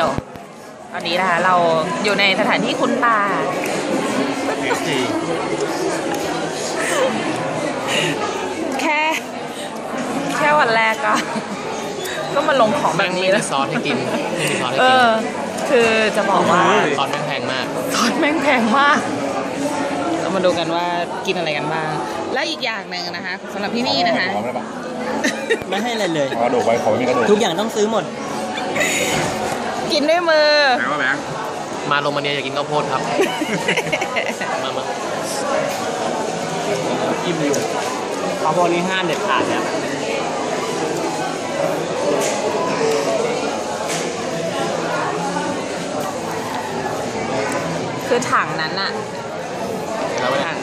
ยลตอนนี้นะคะเราอยู่ในสถานที่คุ้นตา แค่วันแรกก็ มาลงของแบบนี้แล้วซอสให้กินคือจะบอกว่าซอสแม่งแพงมากเรามาดูกันว่ากินอะไรกันบ้างแล้วอีกอย่างหนึ่งนะคะสำหรับที่นี่นะคะไม่ให้อะไรเลยกระดูกไว้ขอไม่มีกระดูกทุกอย่างต้องซื้อหมดกินด้วยมือมาโรมาเนียอยากกินข้าวโพดครับมาอิ่มอยู่ข้าวโพดนี่ห้ามเด็ดขาดนะคือถังนั้นอะ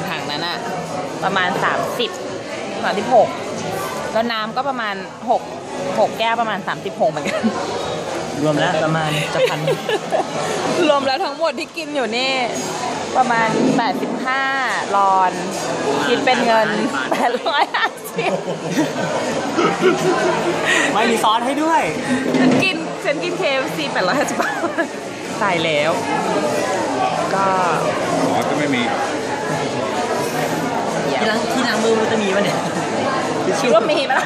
ถังนั้นอะประมาณ36แล้วน้ำก็ประมาณ6แก้วประมาณ36เหมือนกันรวมแล้วประมาณจะพันรวมแล้วทั้งหมดที่กินอยู่นี่ประมาณ85รอนคิดเป็นเงิน850ไม่มีซอสให้ด้วยฉันกิน KFC 850 บาทตายแล้วก็ซอสก็ไม่มีที่ล้างมือมันจะมีป่ะเนี่ยคิดว่ามีป่ะ